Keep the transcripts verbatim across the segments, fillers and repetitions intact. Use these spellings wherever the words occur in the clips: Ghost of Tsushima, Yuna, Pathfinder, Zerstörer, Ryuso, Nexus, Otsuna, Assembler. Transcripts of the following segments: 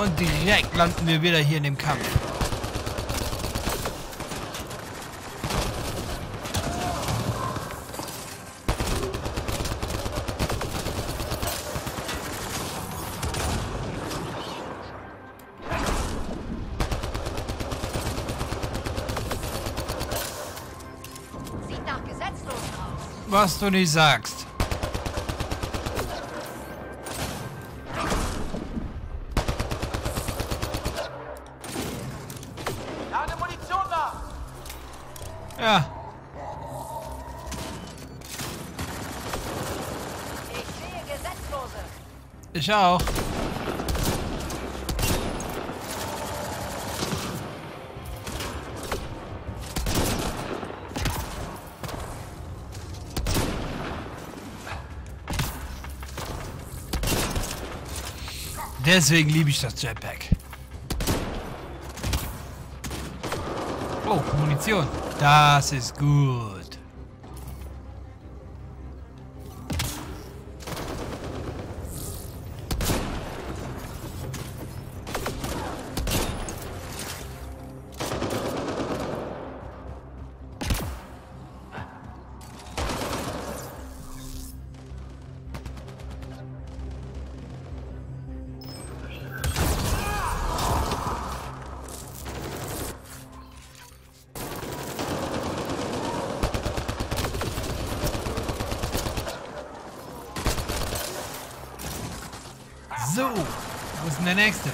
Und direkt landen wir wieder hier in dem Kampf. Was du nicht sagst. Lade Munition nach. Ja. Ich sehe Gesetzlose. Ich auch. Deswegen liebe ich das Jetpack. Oh, Munition. Das ist gut. So, wo ist denn der nächste?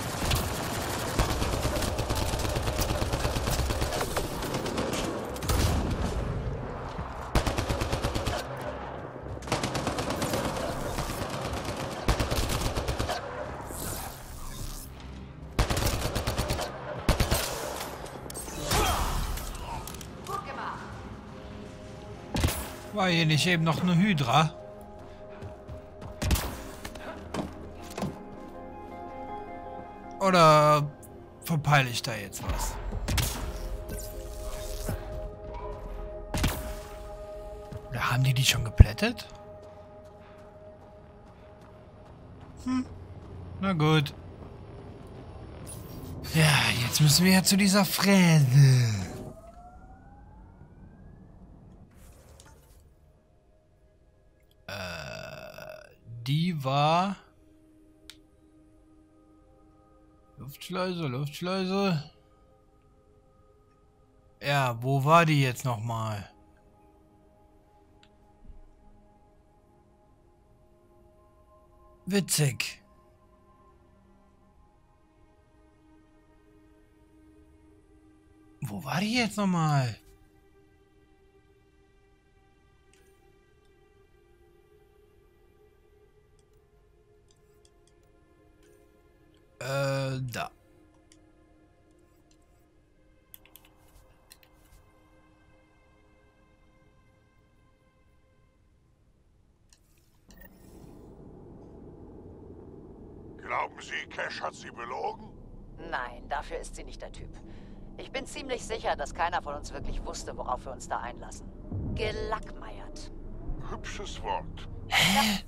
War hier nicht eben noch eine Hydra? Oder verpeile ich da jetzt was? Oder haben die die schon geplättet? Hm, na gut. Ja, jetzt müssen wir ja zu dieser Fräse. Äh, die war... Luftschleuse, Luftschleuse. Ja, wo war die jetzt nochmal? Witzig. Wo war die jetzt nochmal? Äh, da. Glauben Sie, Cash hat Sie belogen? Nein, dafür ist sie nicht der Typ. Ich bin ziemlich sicher, dass keiner von uns wirklich wusste, worauf wir uns da einlassen. Gelackmeiert. Hübsches Wort. Hä?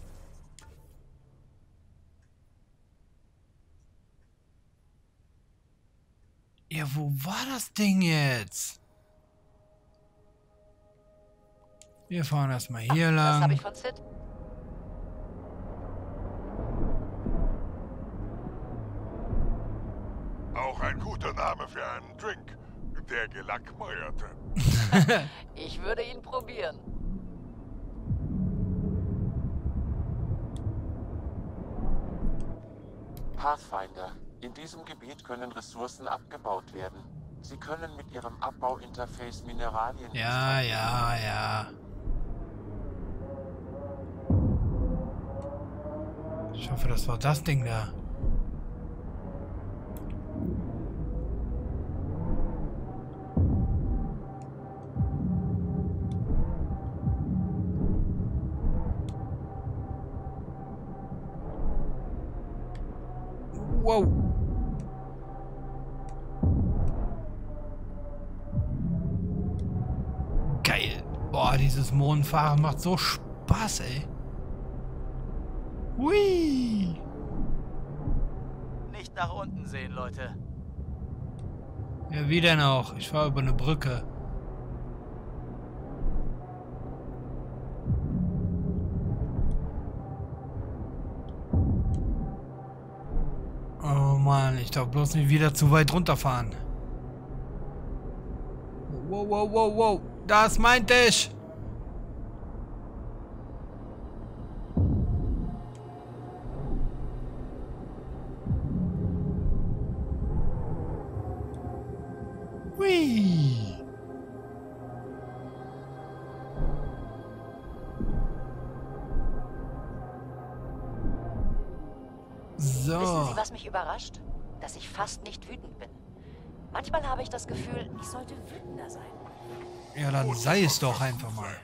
Ja, wo war das Ding jetzt? Wir fahren erstmal hier Ach, lang. Das habe ich von Sid. Auch ein guter Name für einen Drink. Der Gelackmeierte. Ich würde ihn probieren. Pathfinder. In diesem Gebiet können Ressourcen abgebaut werden. Sie können mit ihrem Abbauinterface Mineralien... Ja, ja, ja. Ich hoffe, das war das Ding da. Wow. Geil. Boah, dieses Mondfahren macht so Spaß, ey. Hui. Nicht nach unten sehen, Leute. Ja, wie denn auch? Ich fahre über eine Brücke. Oh Mann, ich darf bloß nicht wieder zu weit runterfahren. Wow, wow, wow, wow. Das meinte ich. Was mich überrascht, dass ich fast nicht wütend bin. Manchmal habe ich das Gefühl, ich sollte wütender sein. Ja, dann sei es doch einfach mal.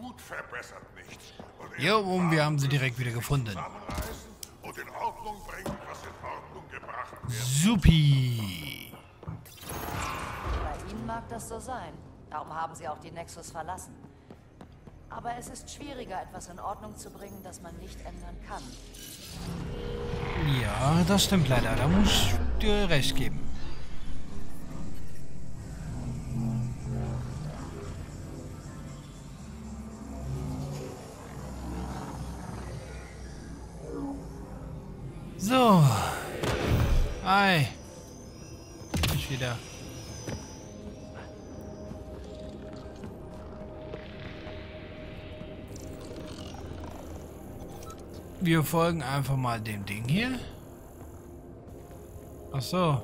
Wut verbessert nichts. Ja, und wir haben sie direkt wieder gefunden. Und in Ordnung bringen, was in Ordnung gebracht wird. Supi. Bei Ihnen mag das so sein. Darum haben Sie auch die Nexus verlassen. Aber es ist schwieriger, etwas in Ordnung zu bringen, das man nicht ändern kann. Ja, das stimmt leider. Da muss ich dir recht geben. So. Hi. Ich wieder. Wir folgen einfach mal dem Ding hier. Ach so.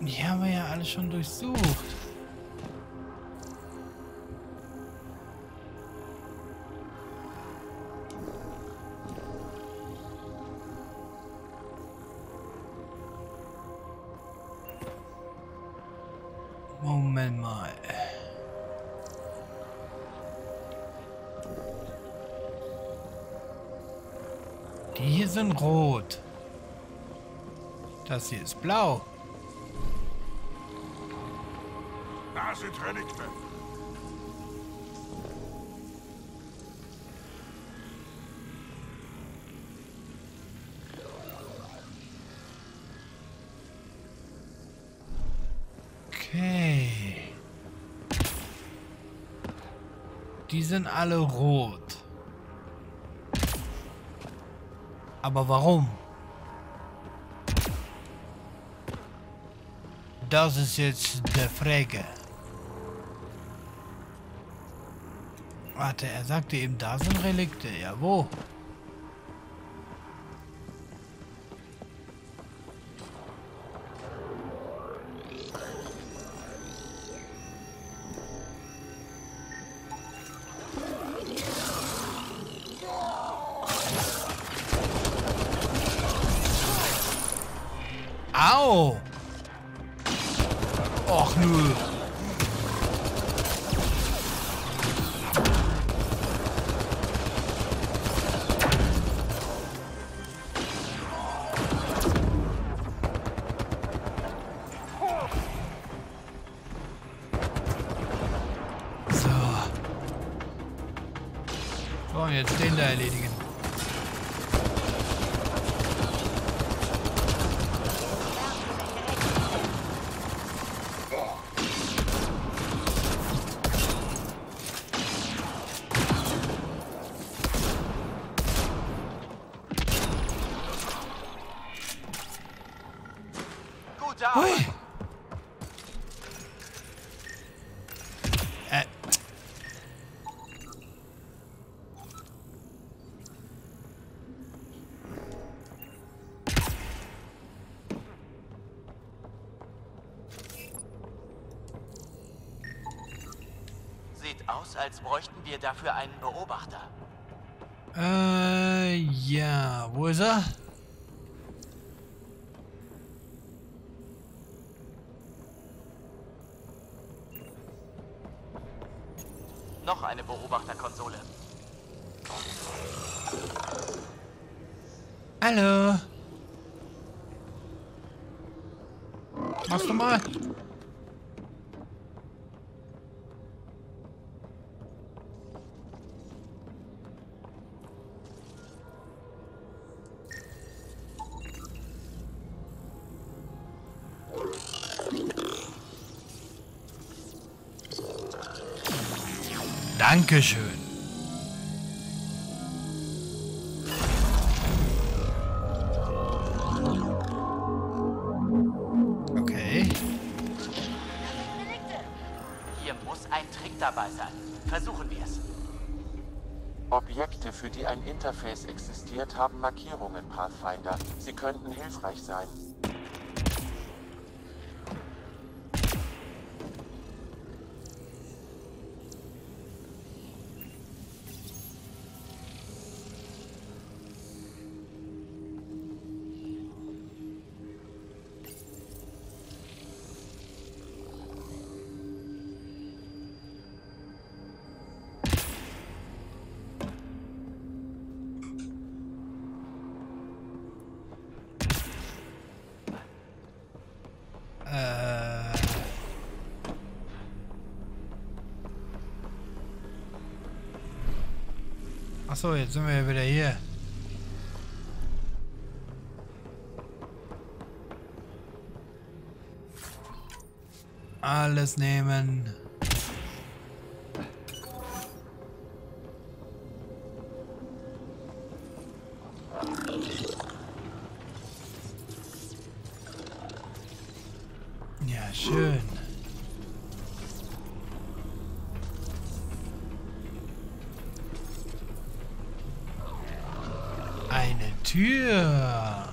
Die haben wir ja alle schon durchsucht. Moment mal. Die hier sind rot. Das hier ist blau. Das sind Relikte. Okay. Die sind alle rot. Aber warum? Das ist jetzt die Frage. Warte, er sagte eben, da sind Relikte. Ja, wo? Au! Och, nö. Jetzt den da erledigen. Gute Arbeit. Äh. Aus, als bräuchten wir dafür einen Beobachter. Äh, ja, wo ist er? Noch eine Beobachterkonsole. Hallo. Machst du mal? Dankeschön. Okay. Hier muss ein Trick dabei sein. Versuchen wir es. Objekte, für die ein Interface existiert, haben Markierungen, Pathfinder. Sie könnten hilfreich sein. Achso, jetzt sind wir wieder hier. Alles nehmen. Ja, schön. Tür.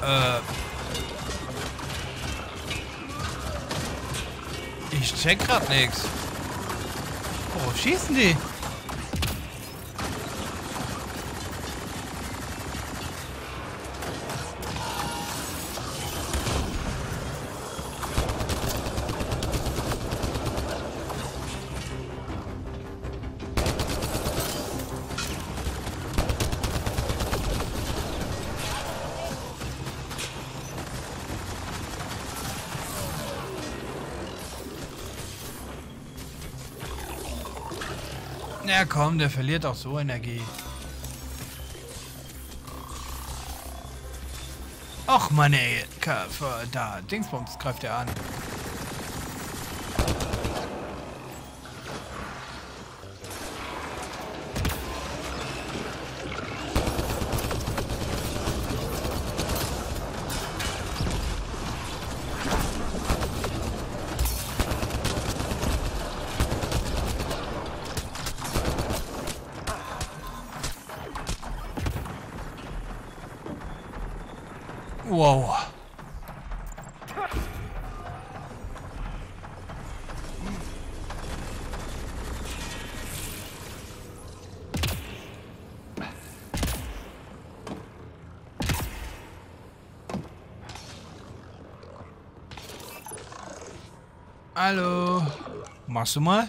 Äh. Ich check grad nix. Worauf schießen die? Ja komm, der verliert auch so Energie. Och meine da, Dingsbums greift er an. Wow. Hallo. Machst du mal?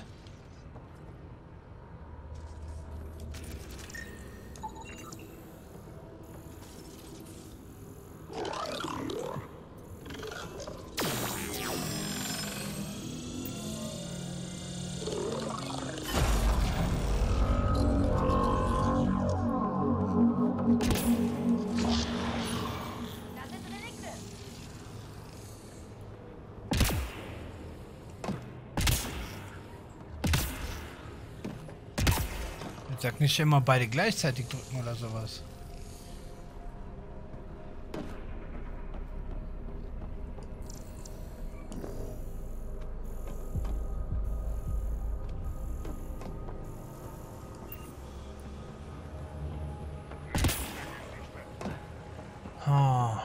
Sag nicht immer beide gleichzeitig drücken oder sowas. Oh.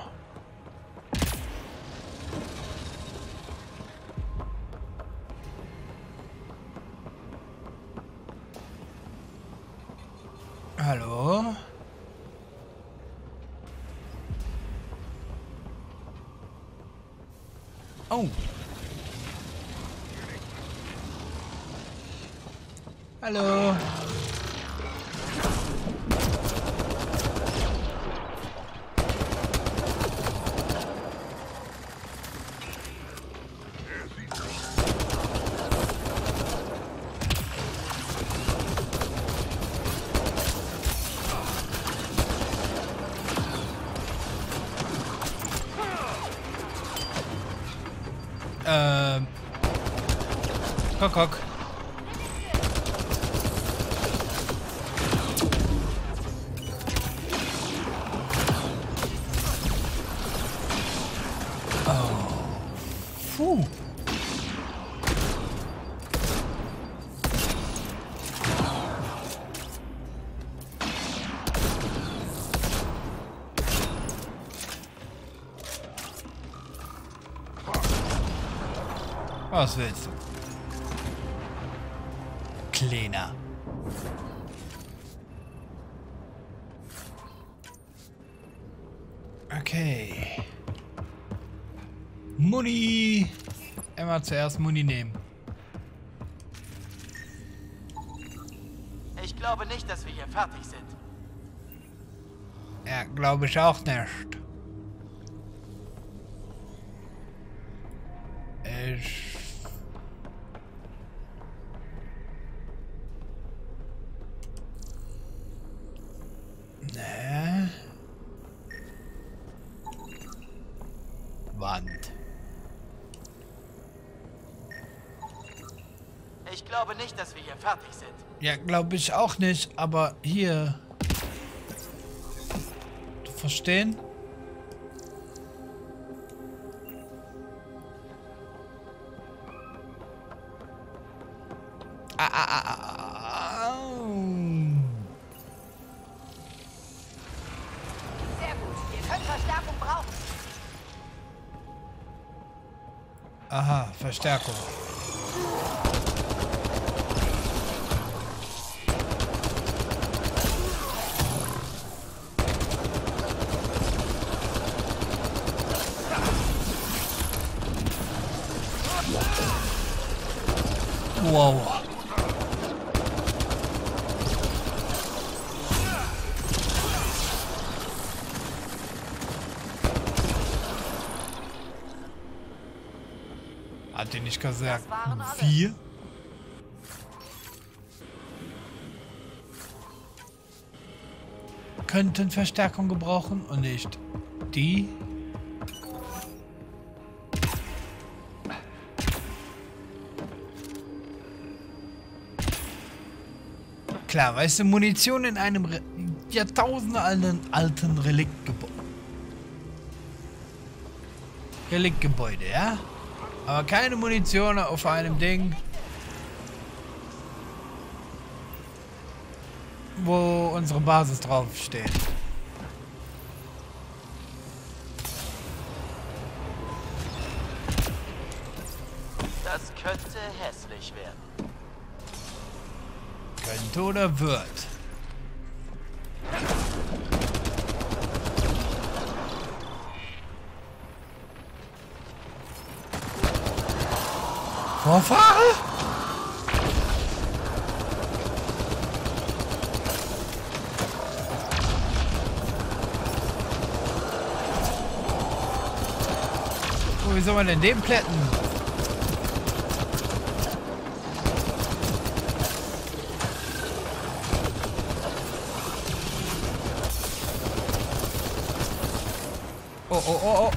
Hallo? Oh! Hallo! Guck, guck. Oh. Puh. Was willst du? Kleiner. Okay. Muni. Immer zuerst Muni nehmen. Ich glaube nicht, dass wir hier fertig sind. Ja, glaube ich auch nicht. Ich Ich glaube nicht, dass wir hier fertig sind. Ja, glaube ich auch nicht, aber hier. Du verstehen? Ah, ah, ah, ah, ah. Sehr gut, wir können Verstärkung brauchen. Aha, Verstärkung. Wow. Hat die nicht gesagt vier? Könnten Verstärkung gebrauchen und nicht die. Klar, weißt du, Munition in einem Re Jahrtausende alten Reliktgebäude. Reliktgebäude, ja? Aber keine Munition auf einem Ding, wo unsere Basis draufsteht. Das könnte hässlich werden. Könnte oder wird. Vorfahre? Oh, wie soll man denn den plätten? Oh, oh, oh, oh.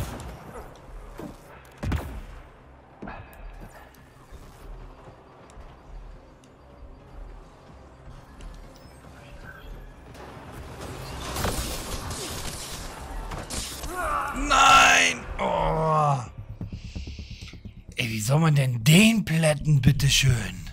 Nein! Oh. Ey, wie soll man denn den plätten, bitteschön?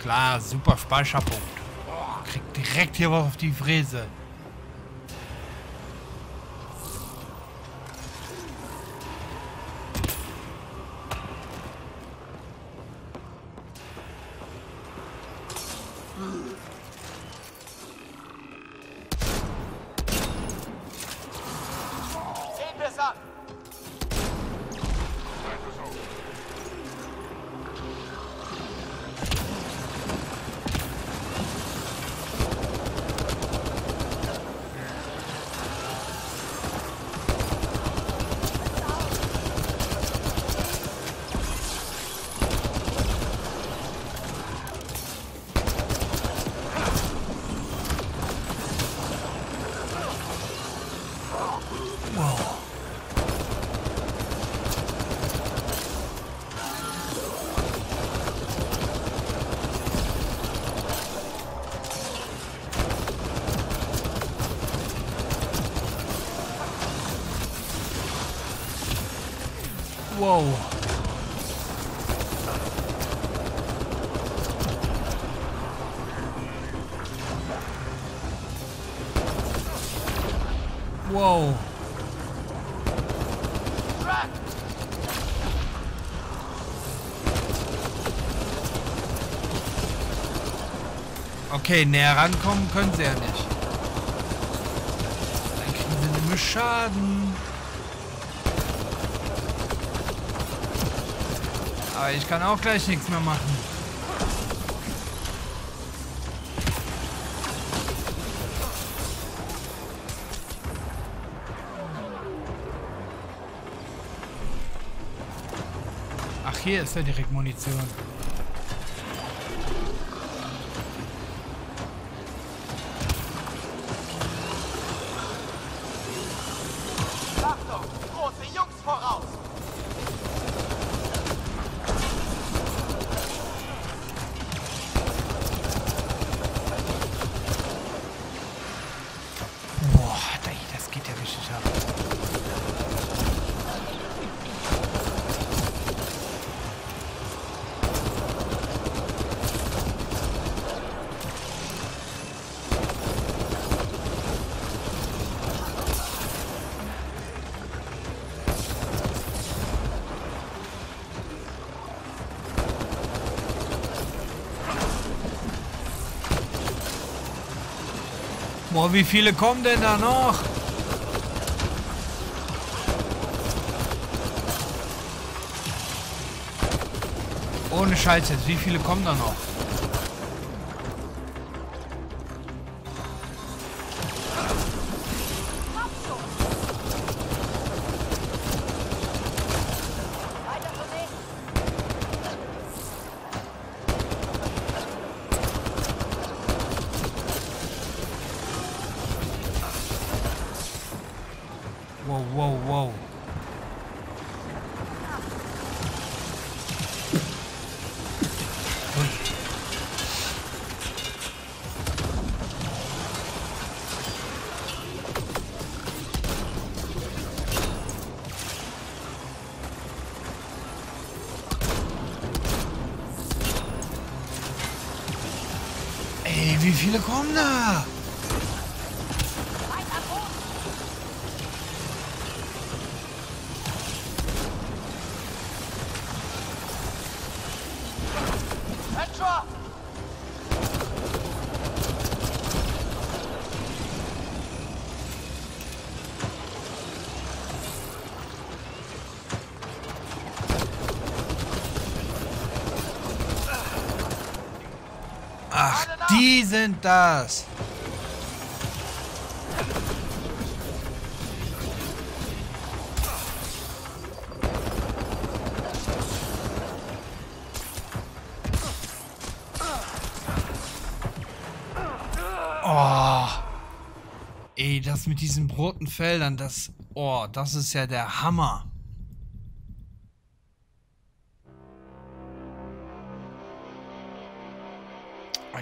Klar, super Speicherpunkt. Oh, krieg direkt hier was auf die Fräse. Wow. Wow. Okay, näher rankommen können sie ja nicht. Dann kriegen sie nämlich Schaden. Aber ich kann auch gleich nichts mehr machen. Ach, hier ist ja direkt Munition. Boah, wie viele kommen denn da noch? Ohne Scheiß jetzt, wie viele kommen da noch? Wie viele kommen da? Die sind das. Oh. Ey, das mit diesen roten Feldern, das... Oh, das ist ja der Hammer.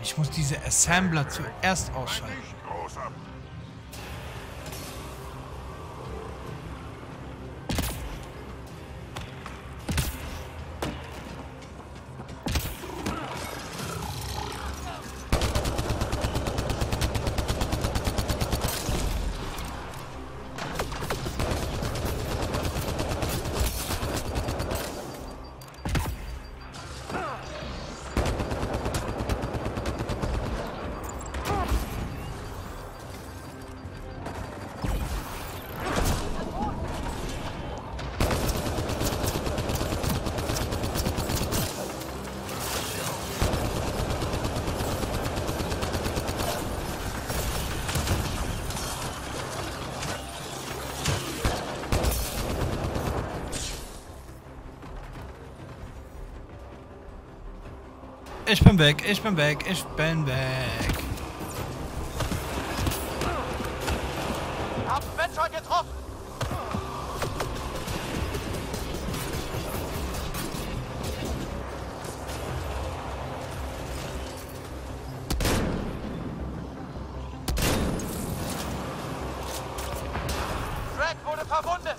Ich muss diese Assembler zuerst ausschalten. Ich bin weg, ich bin weg, ich bin weg. Hab Mensch heute getroffen. Drake wurde verwundet.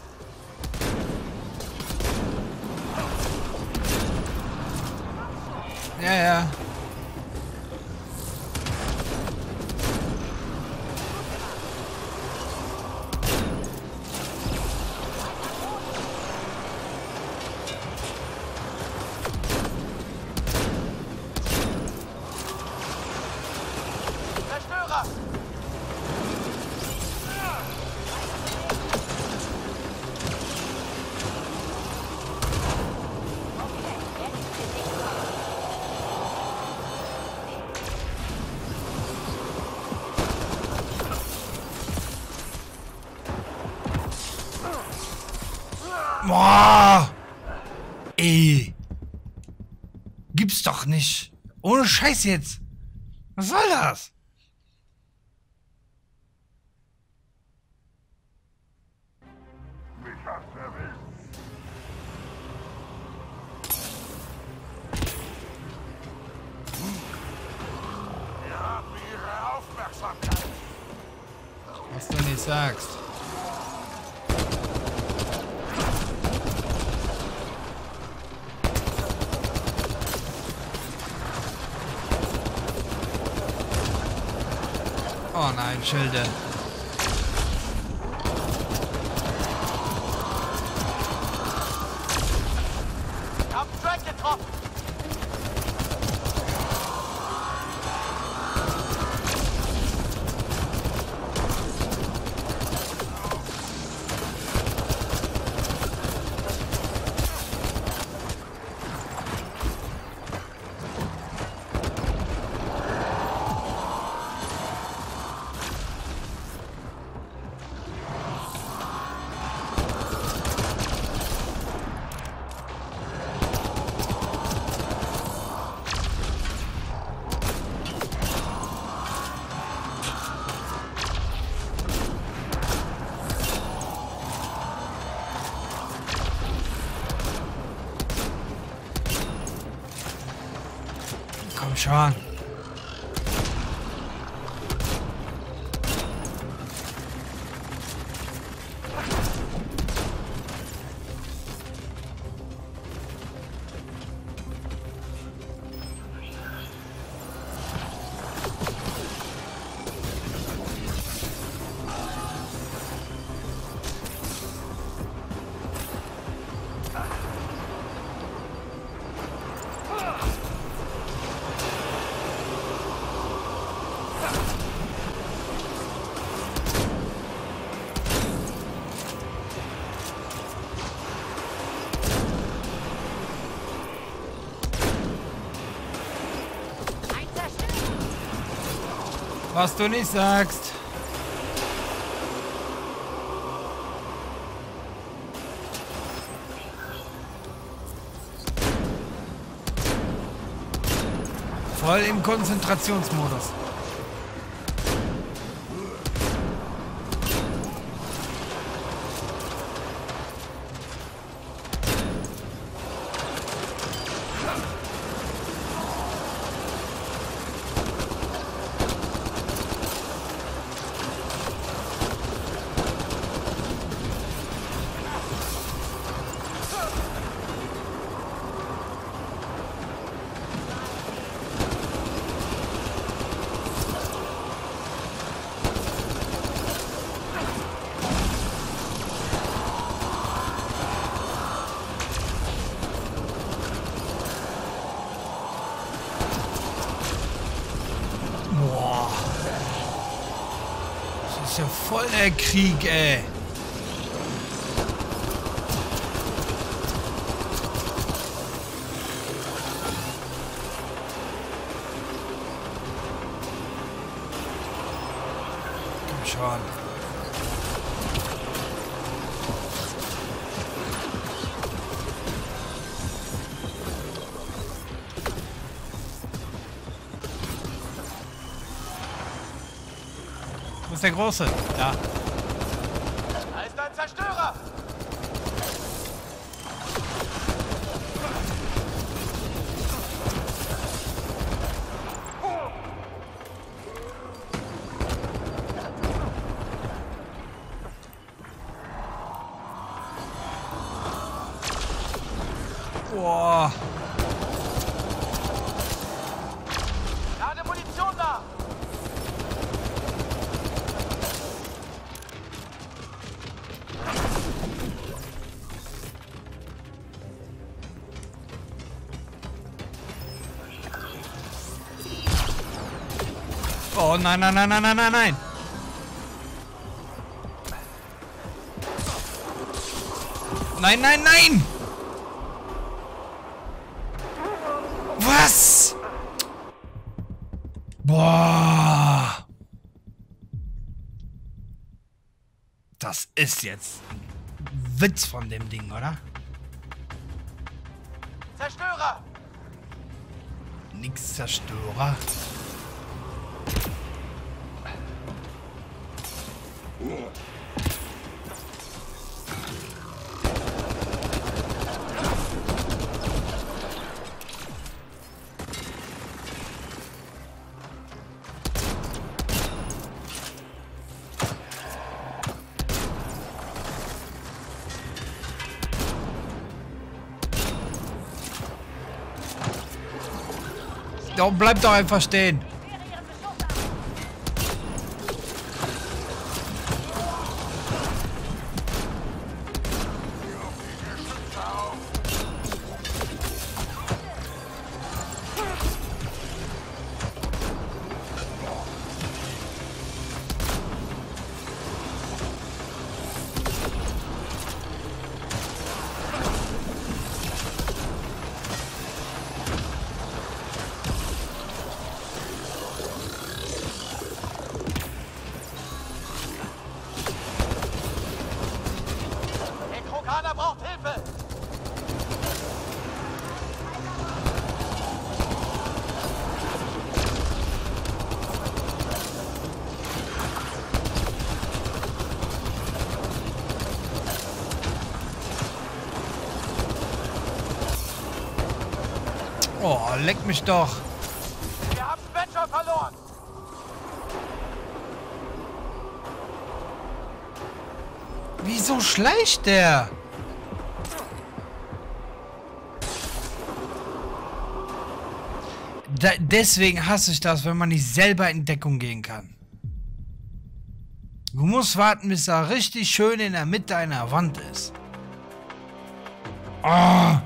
Boah! Ey! Gibt's doch nicht! Ohne Scheiß jetzt! Was soll das? Was du nicht sagst. Oh nein, Schilde. Ich hab Dreck getroffen. Schon. Was du nicht sagst. Voll im Konzentrationsmodus. Voller Krieg, ey. Komm schon. Der Große. Da. Da ist ein Zerstörer. Boah. Lade Munition da. Oh nein, nein, nein, nein, nein, nein, nein. Nein, nein, nein. Was? Boah. Das ist jetzt Witz von dem Ding, oder? Zerstörer! Nix Zerstörer. Oh, bleib doch einfach stehen. Oh, leck mich doch. Wir haben Venture verloren. Wieso schleicht der? Da, deswegen hasse ich das, wenn man nicht selber in Deckung gehen kann. Du musst warten, bis er richtig schön in der Mitte einer Wand ist. Oh.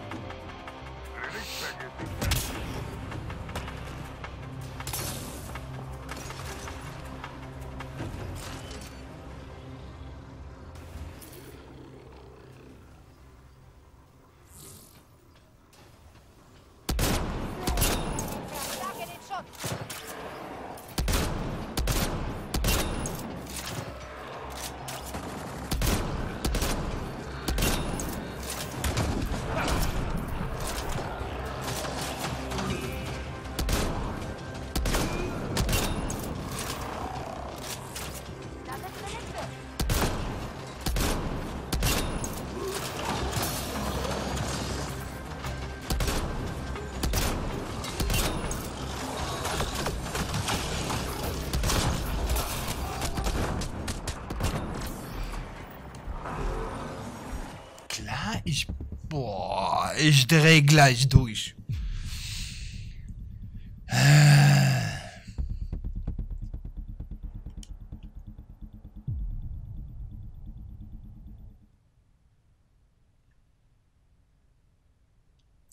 Ich, boah, ich dreh gleich durch.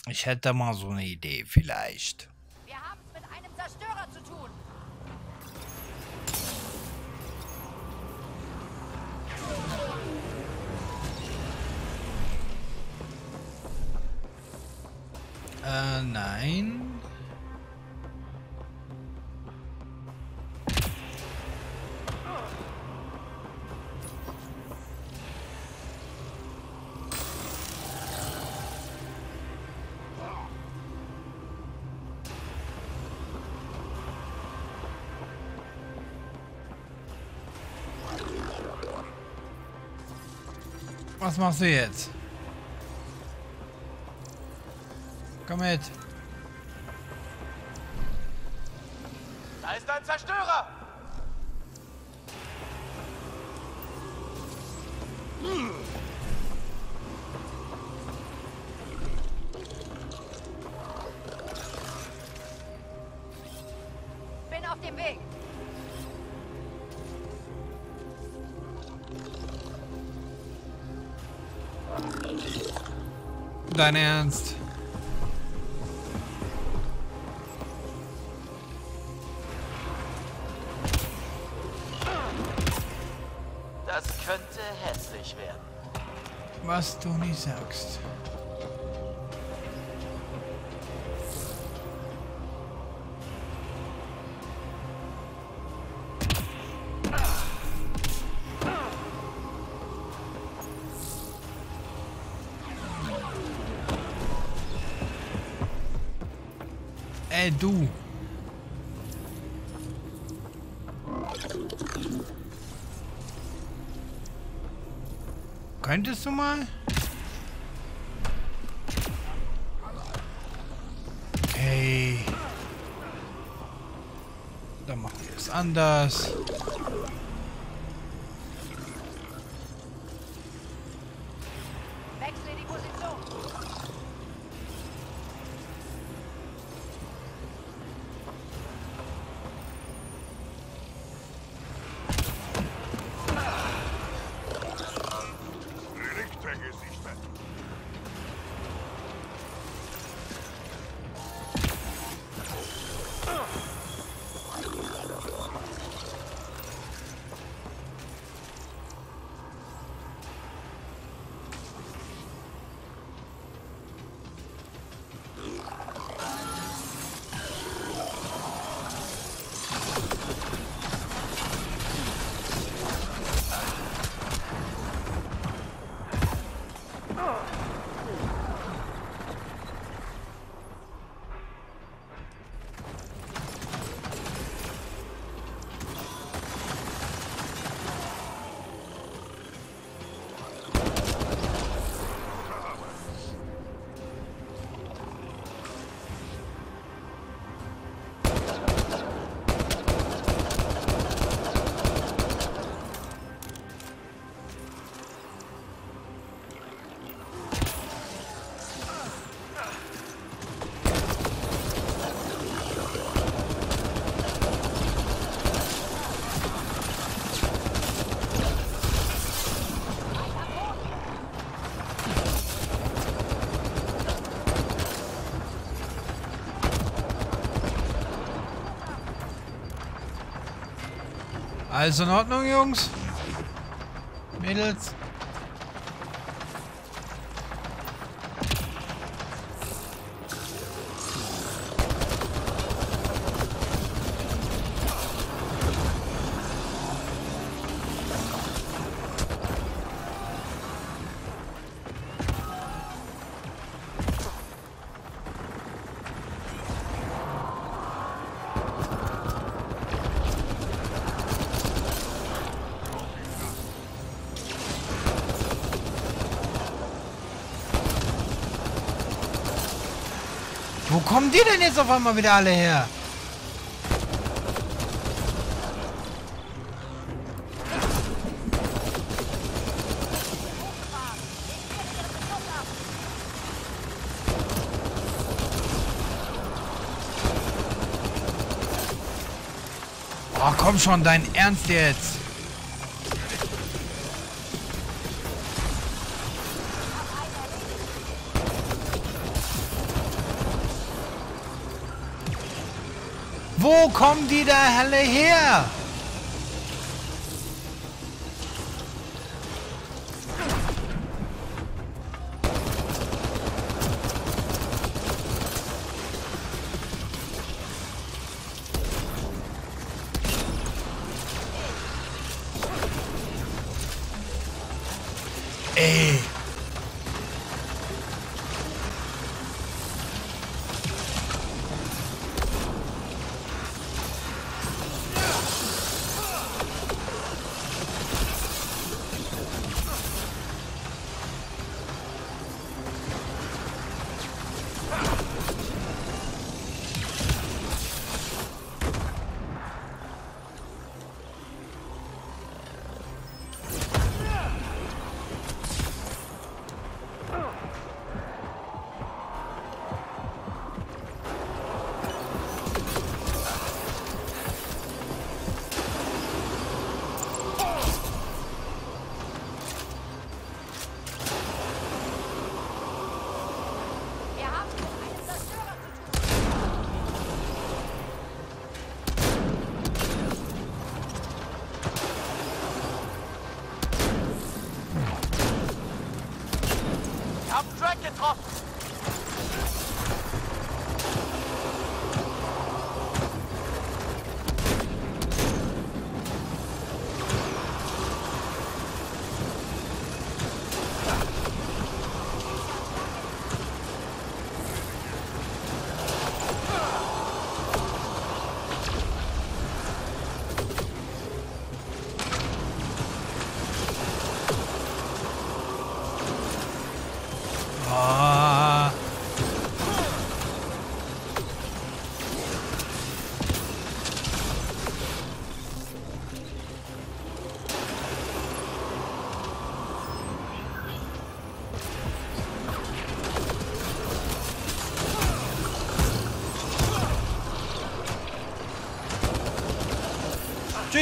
Ich hätte mal so eine Idee vielleicht. Wir haben es mit einem Zerstörer zu tun. Äh, nein. Was machst du jetzt? Komm mit. Da ist ein Zerstörer. Hm. Bin auf dem Weg. Dein Ernst? Was du nicht sagst. Hey, du. Könntest du mal? Okay. Dann machen wir es anders. Alles in Ordnung, Jungs? Mädels? Wo kommen die denn jetzt auf einmal wieder alle her? Oh, komm schon, dein Ernst jetzt! Wo kommen die da alle her? Ey.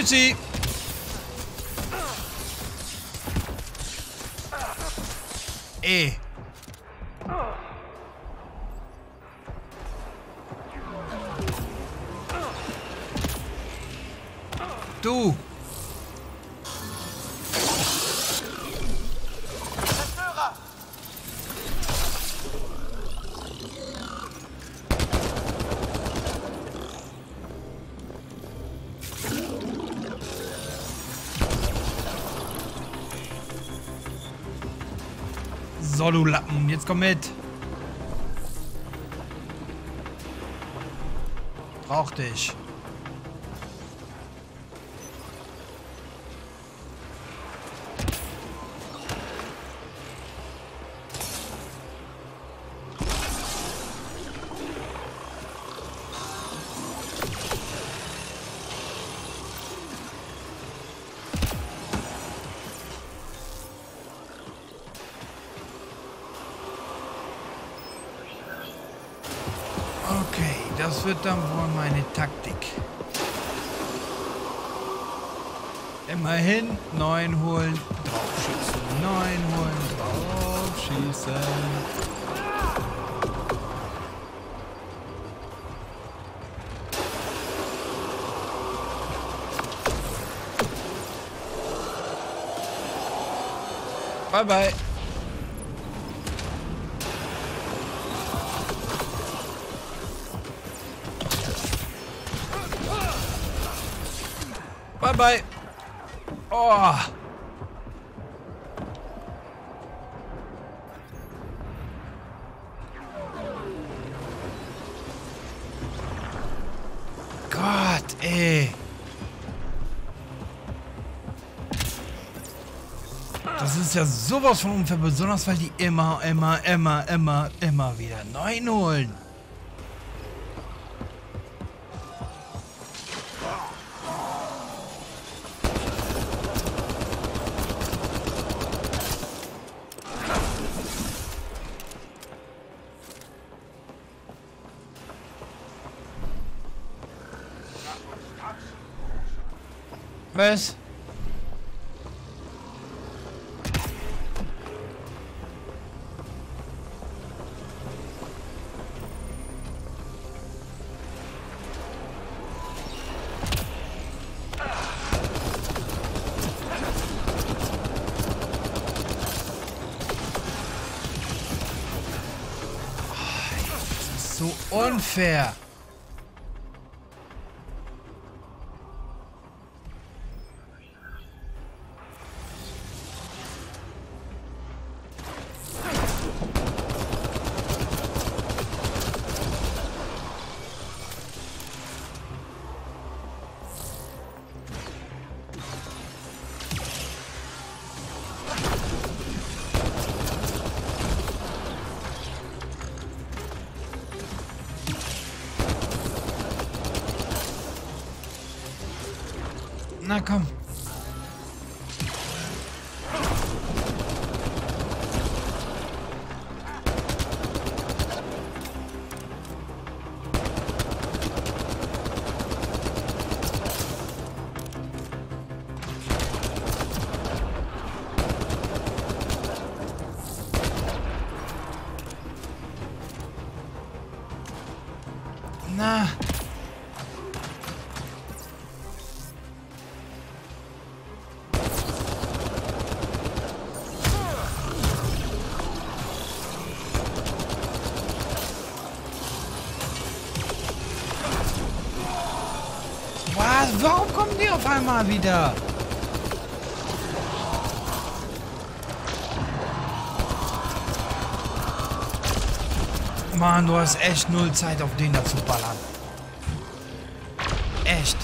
Tschüssi. Ey. Du. Zerstörer. So, du Lappen, jetzt komm mit. Brauch dich. Das wird dann wohl meine Taktik. Immerhin neun holen, draufschießen, neun holen, draufschießen. Bye bye. Bye bye. Oh. Gott, ey. Das ist ja sowas von unfair, besonders weil die immer, immer, immer, immer, immer wieder neun holen. Was? Das ist so unfair. Na komm. Na. Warum kommen die auf einmal wieder? Mann, du hast echt null Zeit, auf den da zu ballern. Echt.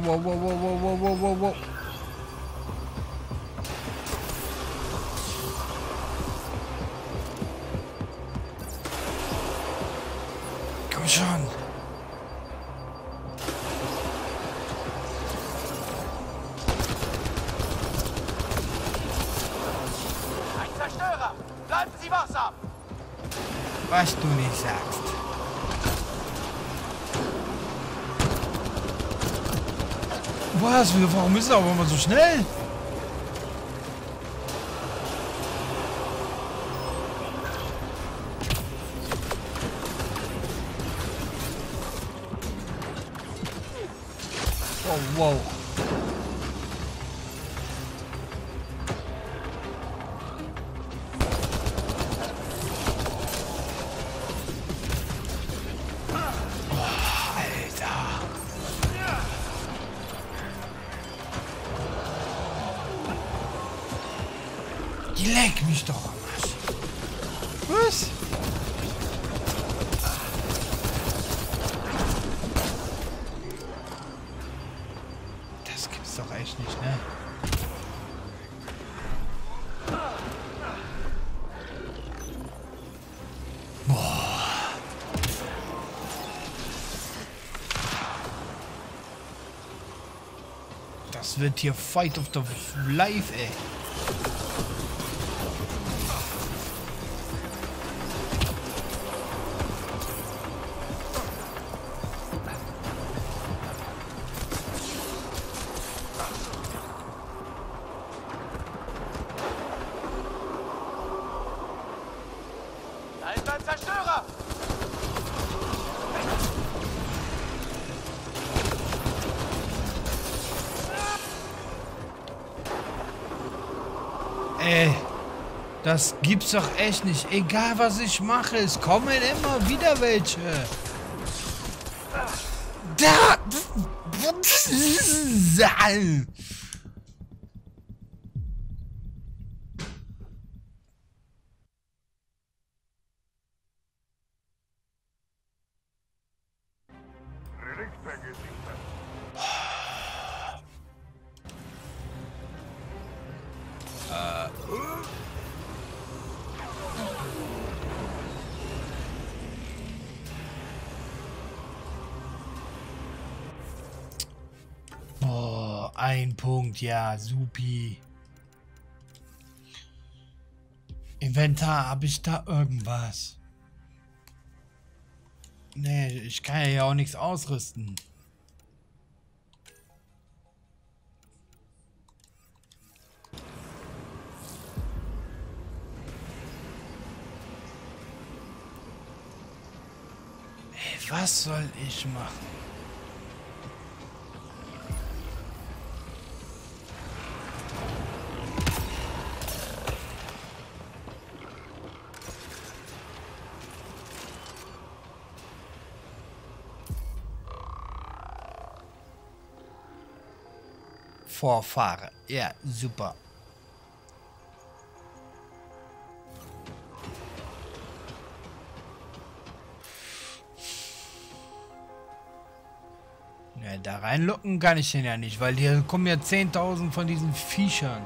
Wow, wow, wow, wow, wow, wow, wow. Komm schon. Ein Zerstörer! Bleiben Sie wachsam! Was du nicht sagst. Was? Warum ist er aber immer so schnell? Oh, wow. Leck mich doch am Arsch. Was? Das gibt's doch echt nicht, ne? Das wird hier Fight of the Life, ey. Zerstörer! Ey, das gibt's doch echt nicht. Egal was ich mache, es kommen immer wieder welche. Da! Oh, ein Punkt, ja, supi. Inventar, habe ich da irgendwas? Nee, ich kann ja hier auch nichts ausrüsten. Ey, was soll ich machen? Vorfahre. Ja, super. Ja, da reinlocken kann ich den ja nicht, weil hier kommen ja zehntausend von diesen Viechern.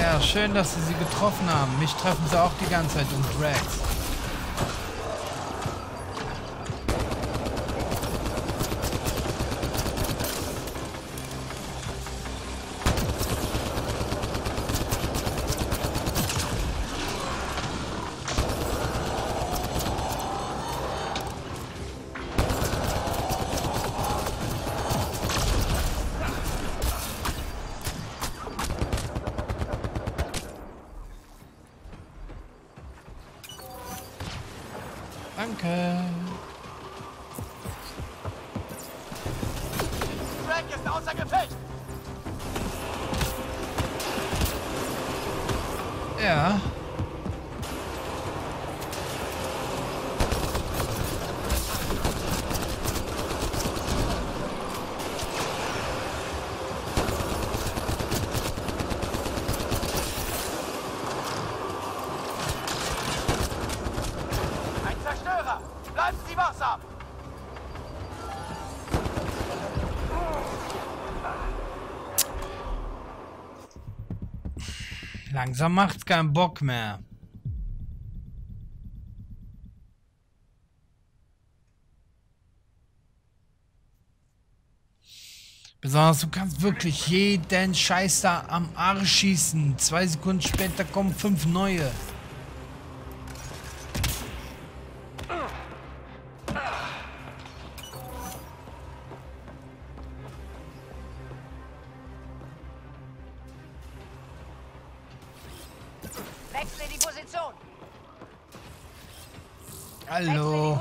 Ja, schön, dass sie sie getroffen haben. Mich treffen sie auch die ganze Zeit und Drags. Danke. Rack ist außer Gefecht. Ja. Langsam macht's keinen Bock mehr. Besonders, du kannst wirklich jeden Scheiß da am Arsch schießen. Zwei Sekunden später kommen fünf neue. Hallo.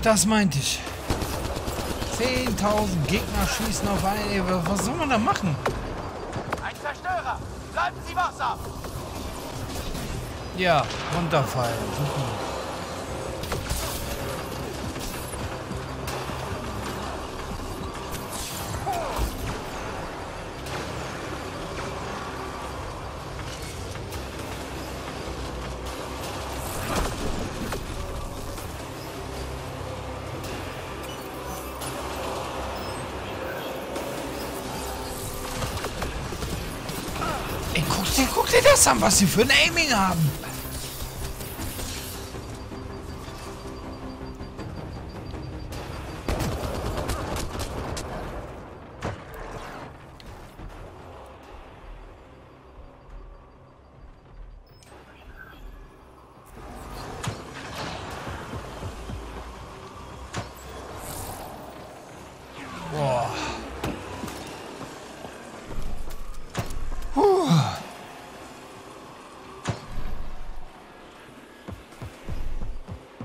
Das meinte ich. zehntausend Gegner schießen auf einen. Was soll man da machen? Ein Zerstörer. Bleiben Sie wachsam. Ja, runterfallen. Super. Guck dir das an, was sie für ein Aiming haben.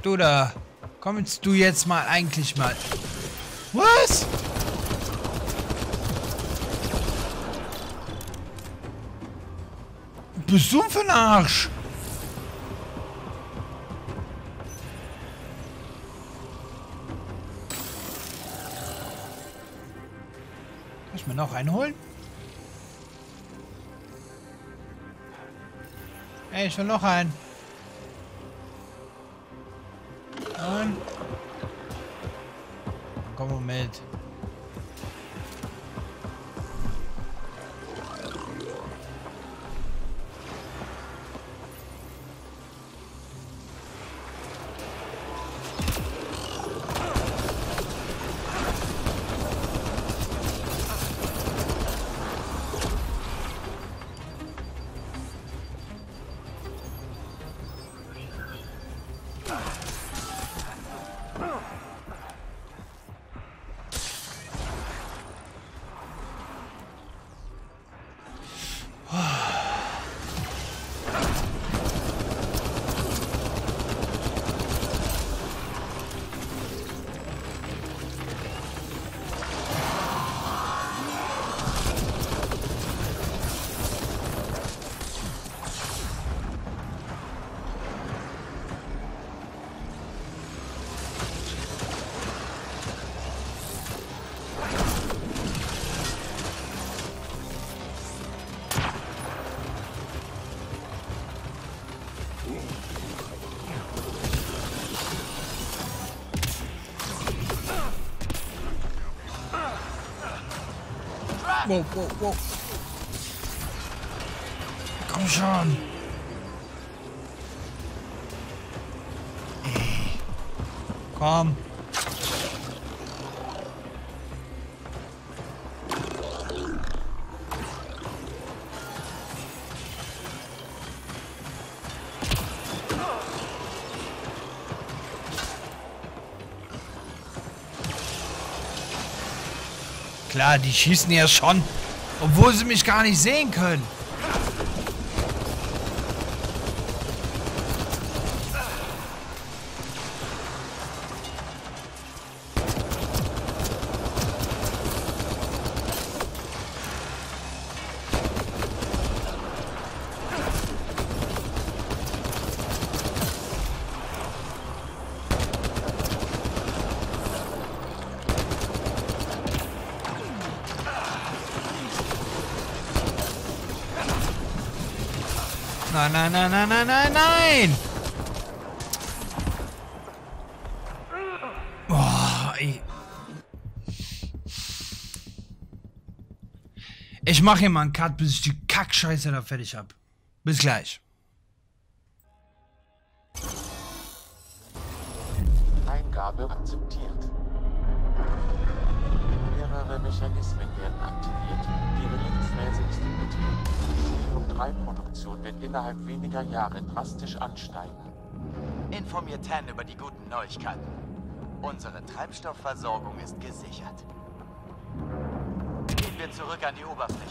Oder kommst du jetzt mal eigentlich mal? Was? Bist du für ein Arsch? Kann ich mir noch einen holen? Ey, ich will noch einen. Komm mit. Wow, wow, wow. Komm schon. Komm. Klar, die schießen ja schon, obwohl sie mich gar nicht sehen können. Nein, nein, nein, nein, nein, nein, nein! Boah, ey. Ich mache hier mal einen Cut, bis ich die Kackscheiße da fertig habe. Bis gleich. Eingabe akzeptiert. Mehrere Mechanismen werden aktiviert. Die Reliktfräse ist in Betrieb. Produktion wird innerhalb weniger Jahre drastisch ansteigen. Informiert Tan über die guten Neuigkeiten. Unsere Treibstoffversorgung ist gesichert. Gehen wir zurück an die Oberfläche.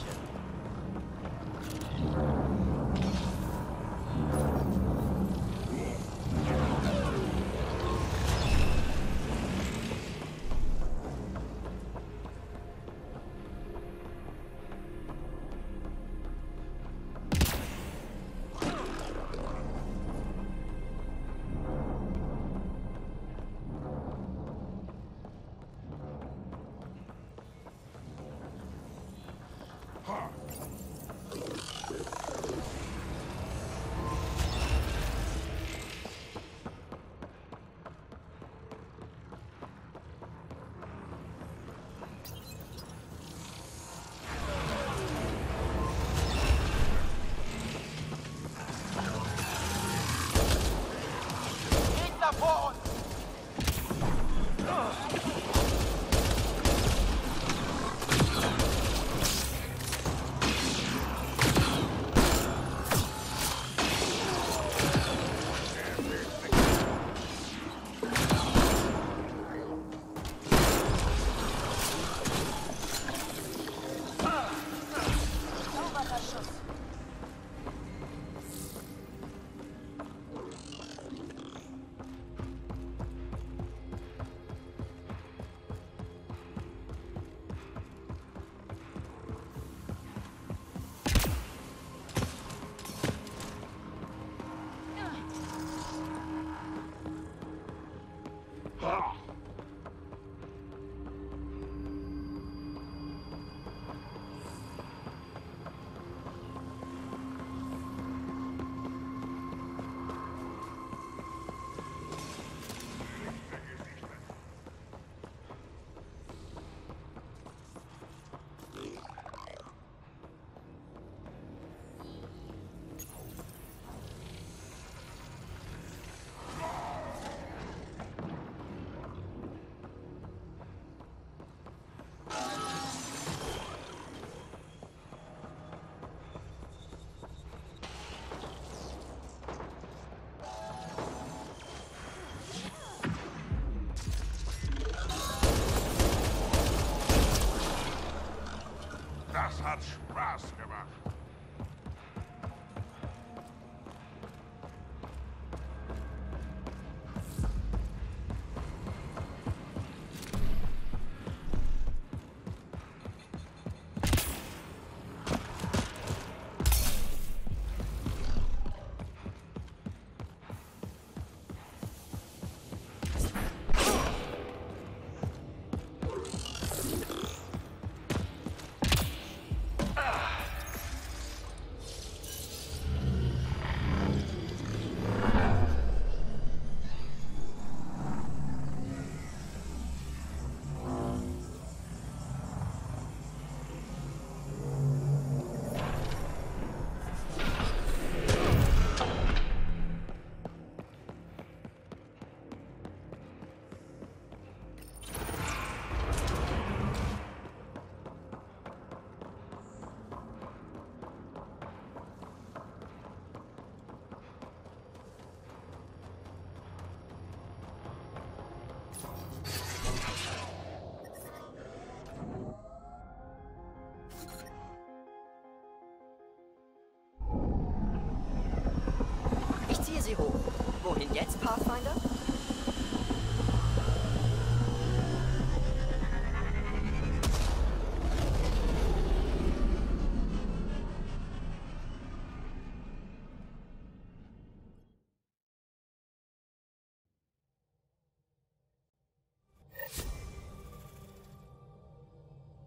sie hoch. Wohin jetzt, Pathfinder?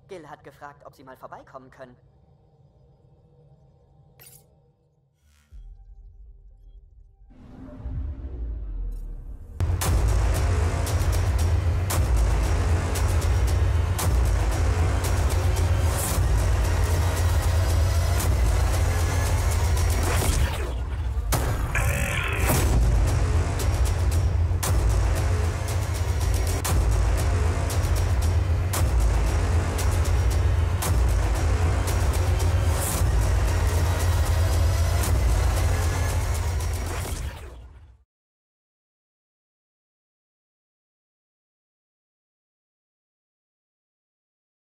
Gil hat gefragt, ob sie mal vorbeikommen können.